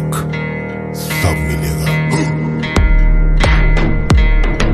look.